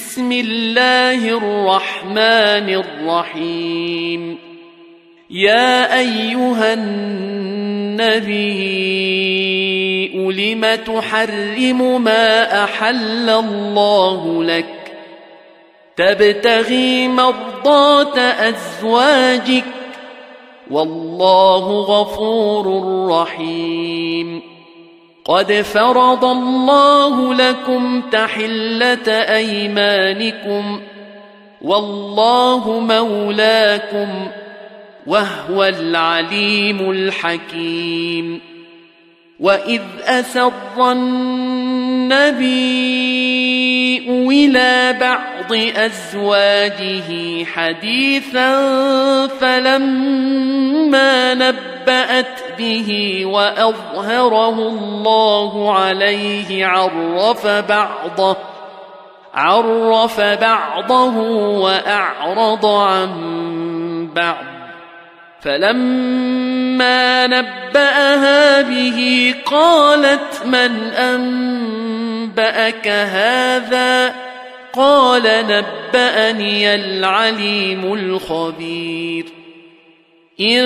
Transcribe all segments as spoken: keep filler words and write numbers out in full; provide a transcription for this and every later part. بسم الله الرحمن الرحيم يا أيها النبي لم تحرم ما أحل الله لك تبتغي مرضات أزواجك والله غفور رحيم قد فرض الله لكم تحلة أيمانكم والله مولاكم وهو العليم الحكيم وإذ أسر النبي إلى بعض أزواجه حديثا فلما نبأت به وأظهره الله عليه عرف بعضه عرف بعضه وأعرض عن بعض فلما نبأها به قالت من أنبأك هذا قال نبأني العليم الخبير إن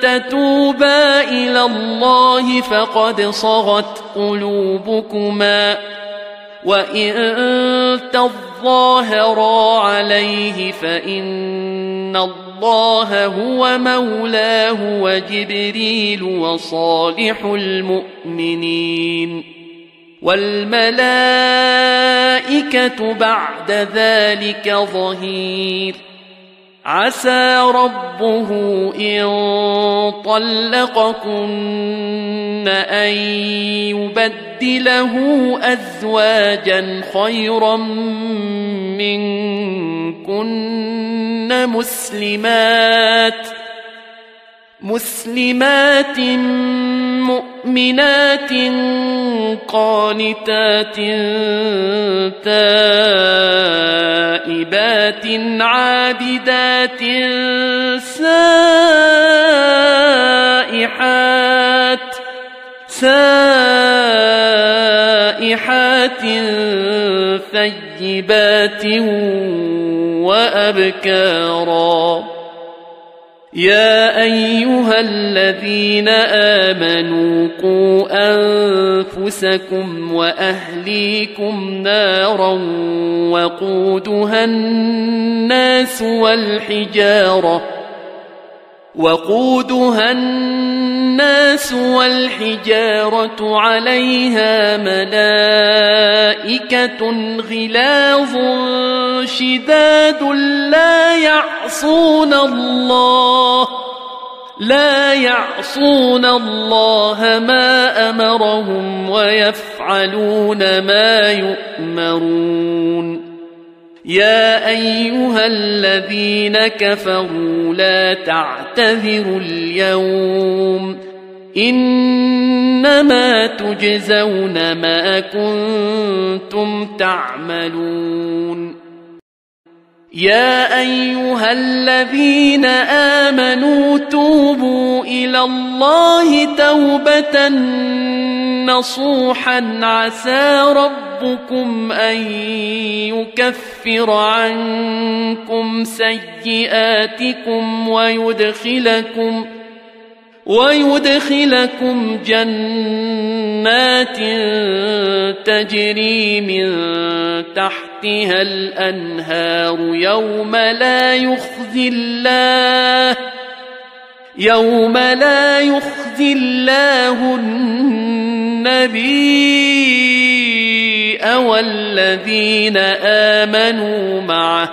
تتوبا إلى الله فقد صغت قلوبكما وإن تظاهرا عليه فإن الله هو مولاه وجبريل وصالح المؤمنين والملائكة بعد ذلك ظهير عسى ربه إن طلقكن أن يبدله أزواجا خيرا منكن مسلمات مسلمات مؤمنات قانتات تائبات عابدات سائحات سائحات ثيبات وأبكارا يا أيها الذين آمنوا قوا أنفسكم وأهليكم نارا وقودها الناس والحجارة وقودها الناس والحجارة عليها ملائكة غلاظ شداد لا يعصون الله لا يعصون الله ما أمرهم ويفعلون ما يؤمرون يا أيها الذين كفروا لا تعتذروا اليوم إنما تجزون ما كنتم تعملون يا أيها الذين آمنوا توبوا إلى الله توبة نصوحا عسى ربكم أن يكفر عنكم سيئاتكم ويدخلكم ويدخلكم جنات تجري من تحتها الأنهار يوم لا يخزي الله يوم لا يخزي الله النبي والذين آمنوا معه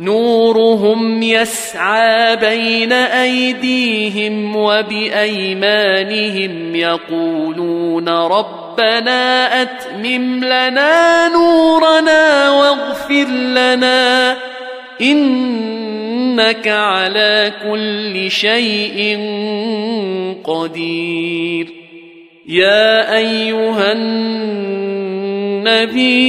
نورهم يسعى بين أيديهم وبأيمانهم يقولون ربنا أتمم لنا نورنا واغفر لنا إنك على كل شيء قدير يا أيها النبي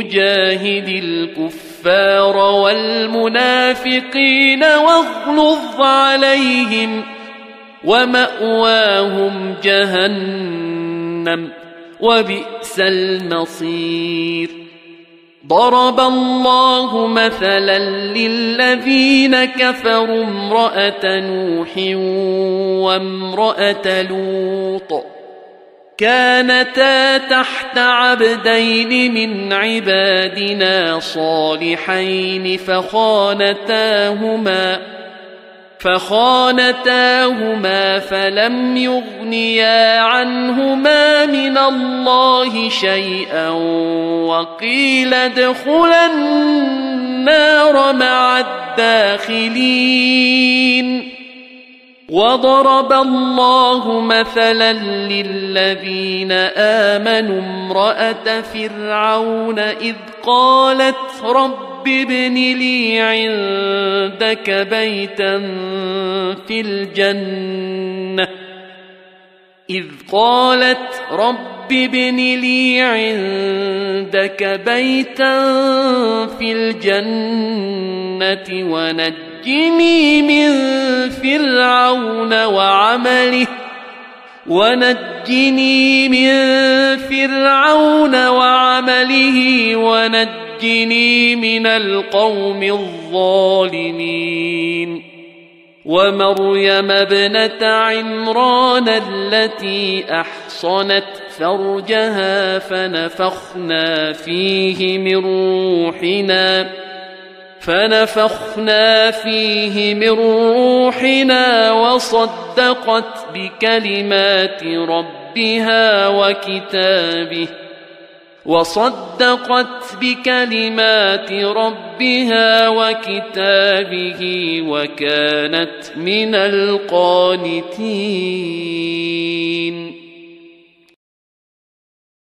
أجاهد الكفار والمنافقين واغلظ عليهم ومأواهم جهنم وبئس المصير. ضرب الله مثلا للذين كفروا امرأة نوح وامرأة لوط كانتا تحت عبدين من عبادنا صالحين فخانتاهما فخانتاهما فلم يغنيا عنهما من الله شيئا وقيل ادخلا النار مع الداخلين. وضرب الله مثلا للذين آمنوا امرأة فرعون إذ قالت رب ابن لي عندك بيتا في الجنة إذ قالت رب ابن لي عندك بيتا في الجنة ونجني نجني من فرعون وعمله ونجني من فرعون وعمله ونجني من القوم الظالمين. ومريم ابنة عمران التي أحصنت فرجها فنفخنا فيه من روحنا فنفخنا فيه من روحنا وصدقت بكلمات ربها وكتابه وصدقت بكلمات ربها وكتابه وكانت من القانتين.